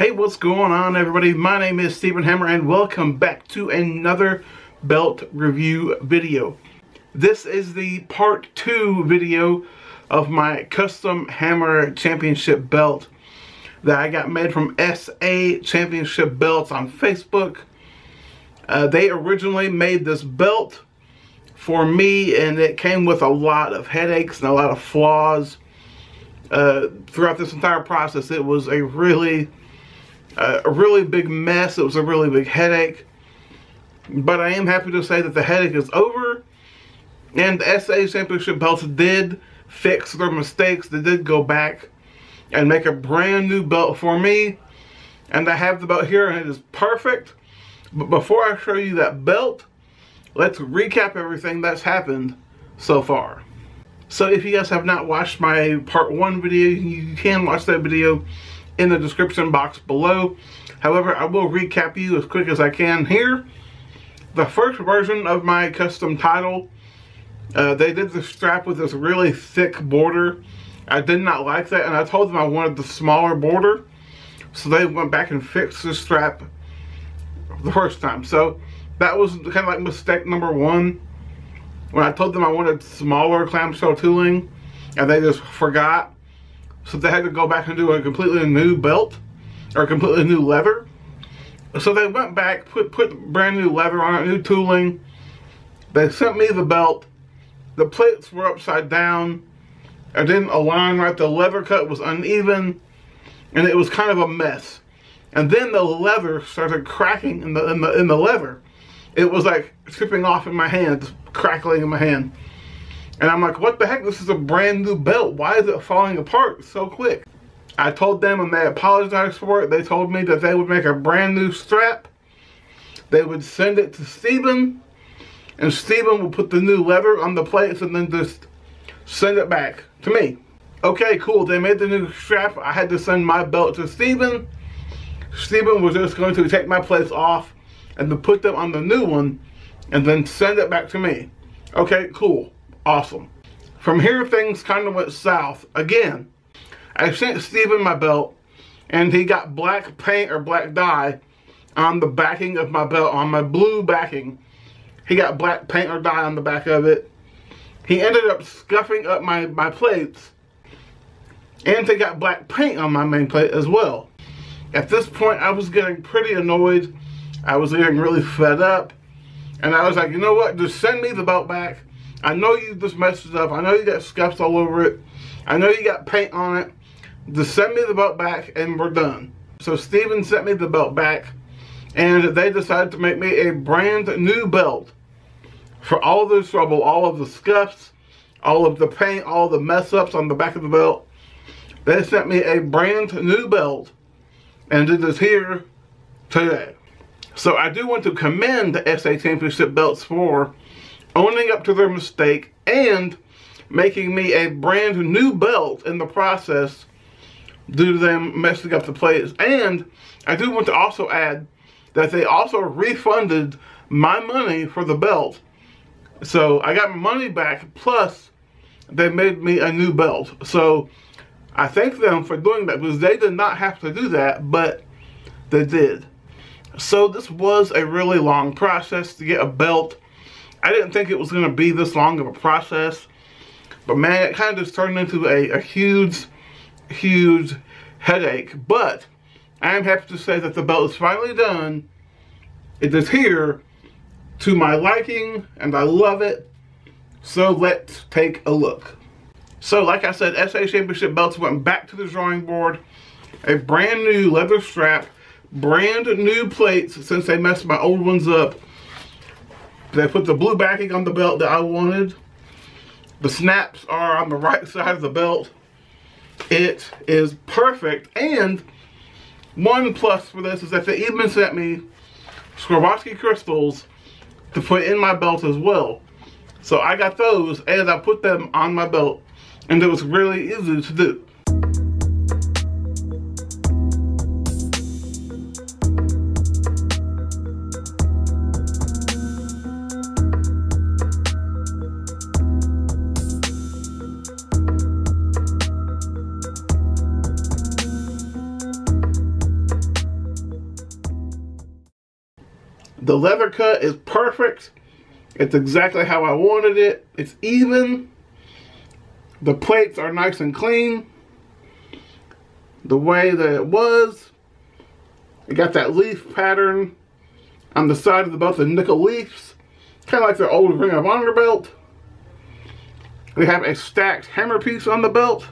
Hey, what's going on, everybody? My name is Stephen Hammer and welcome back to another belt review video. This is the part 2 video of my custom Hammer Championship belt that I got made from SA Championship Belts on Facebook. They originally made this belt for me and it came with a lot of headaches and a lot of flaws throughout this entire process. It was a really big mess. It was a really big headache, but I am happy to say that the headache is over and the SA Championship Belts did fix their mistakes. They did go back and make a brand new belt for me, and I have the belt here and it is perfect. But before I show you that belt, let's recap everything that's happened so far. So if you guys have not watched my part 1 video, you can watch that video in the description box below. However, I will recap you as quick as I can here. The first version of my custom title, they did the strap with this really thick border. I did not like that, and I told them I wanted the smaller border, so they went back and fixed the strap the first time. So that was kind of like mistake number 1, when I told them I wanted smaller clamshell tooling and they just forgot. So they had to go back and do a completely new belt, or completely new leather. So they went back, put brand new leather on it, new tooling. They sent me the belt. The plates were upside down. I didn't align right. The leather cut was uneven, and it was kind of a mess. And then the leather started cracking in the leather. It was like stripping off in my hand, crackling in my hand. And I'm like, what the heck? This is a brand new belt. Why is it falling apart so quick? I told them and they apologized for it. They told me that they would make a brand new strap. They would send it to Steven, and Steven would put the new leather on the plates and then just send it back to me. Okay, cool. They made the new strap. I had to send my belt to Steven. Steven was just going to take my plates off and then put them on the new one and then send it back to me. Okay, cool. Awesome. From here things kind of went south again. I sent Steven my belt and he got black paint or black dye on the backing of my belt, on my blue backing. He got black paint or dye on the back of it. He ended up scuffing up my plates, and they got black paint on my main plate as well. At this point I was getting pretty annoyed. I was getting really fed up, and I was like, you know what, just send me the belt back. I know you just messed it up. I know you got scuffs all over it. I know you got paint on it. Just send me the belt back and we're done. So Steven sent me the belt back, and they decided to make me a brand new belt for all of the trouble, all of the scuffs, all of the paint, all the mess ups on the back of the belt. They sent me a brand new belt, and it is here today. So I do want to commend SA Championship Belts for owning up to their mistake and making me a brand new belt in the process due to them messing up the plates. And I do want to also add that they also refunded my money for the belt. So I got my money back, plus they made me a new belt. So I thank them for doing that, because they did not have to do that, but they did. So this was a really long process to get a belt. I didn't think it was going to be this long of a process, but man, it kind of just turned into a huge, huge headache. But I am happy to say that the belt is finally done. It is here to my liking, and I love it. So let's take a look. So like I said, SA Championship Belts went back to the drawing board. A brand new leather strap, brand new plates since they messed my old ones up. They put the blue backing on the belt that I wanted. The snaps are on the right side of the belt. It is perfect. And one plus for this is that they even sent me Swarovski crystals to put in my belt as well. So I got those and I put them on my belt, and it was really easy to do. The leather cut is perfect. It's exactly how I wanted it. It's even. The plates are nice and clean. The way that it was. It got that leaf pattern on the side of both the nickel leafs. Kind of like their old Ring of Honor belt. They have a stacked hammer piece on the belt.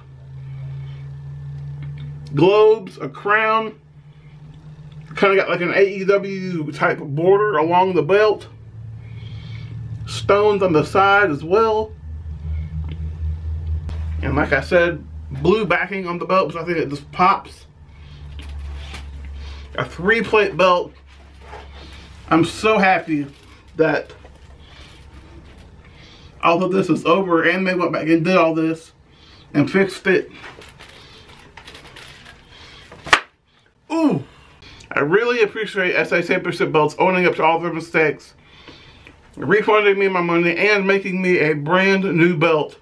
Globes, a crown. Kind of got like an AEW type border along the belt. Stones on the side as well. And like I said, blue backing on the belt, so I think it just pops. A 3-plate belt. I'm so happy that all of this is over and they went back and did all this and fixed it. Ooh! I really appreciate SA Championship Belts owning up to all their mistakes, refunding me my money, and making me a brand new belt.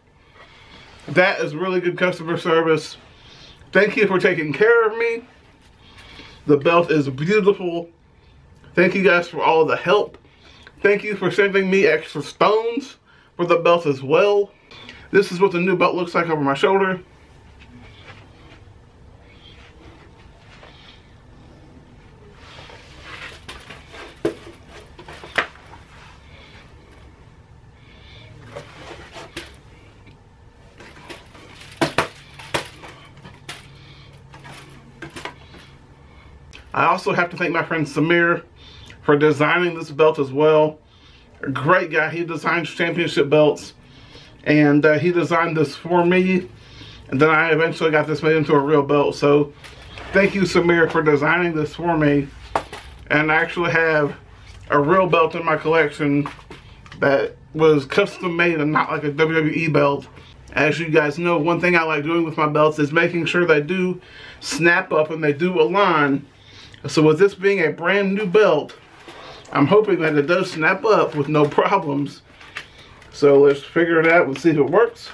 That is really good customer service. Thank you for taking care of me. The belt is beautiful. Thank you guys for all the help. Thank you for sending me extra stones for the belt as well. This is what the new belt looks like over my shoulder. I also have to thank my friend Samir for designing this belt as well. A great guy. He designs championship belts, and he designed this for me, and then I eventually got this made into a real belt. So thank you, Samir, for designing this for me, and I actually have a real belt in my collection that was custom made and not like a WWE belt. As you guys know, one thing I like doing with my belts is making sure they do snap up and they do align. So with this being a brand new belt, I'm hoping that it does snap up with no problems. So let's figure it out and see if it works.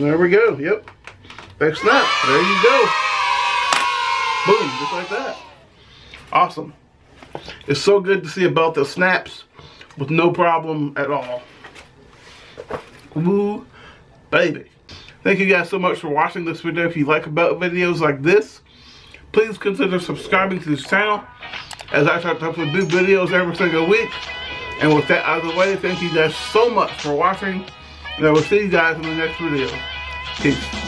There we go. Yep. They snap. There you go. Boom. Just like that. Awesome. It's so good to see a belt that snaps with no problem at all. Woo, baby. Thank you guys so much for watching this video. If you like about videos like this, please consider subscribing to this channel, as I try to upload new videos every single week. And with that out of the way, thank you guys so much for watching, and I will see you guys in the next video. Peace.